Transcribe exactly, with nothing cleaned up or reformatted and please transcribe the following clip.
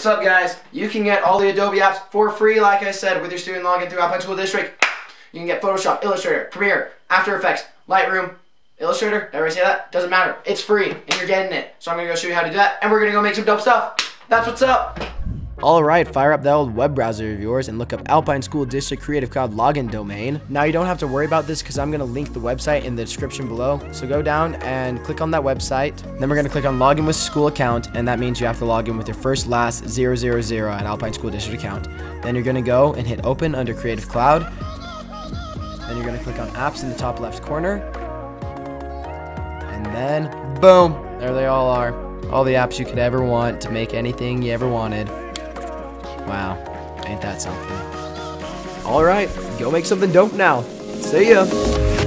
What's up, guys? You can get all the Adobe apps for free, like I said, with your student login through Alpine School District. You can get Photoshop, Illustrator, Premiere, After Effects, Lightroom, Illustrator. Did everybody say that? Doesn't matter. It's free, and you're getting it. So I'm going to go show you how to do that, and we're going to go make some dope stuff. That's what's up. All right, fire up that old web browser of yours and look up Alpine School District Creative Cloud login domain. Now you don't have to worry about this because I'm gonna link the website in the description below. So go down and click on that website. Then we're gonna click on login with school account, and that means you have to log in with your first last zero zero zero at Alpine School District account. Then you're gonna go and hit open under Creative Cloud. Then you're gonna click on apps in the top left corner. And then boom, there they all are. All the apps you could ever want to make anything you ever wanted. Wow, ain't that something? All right, go make something dope now. See ya.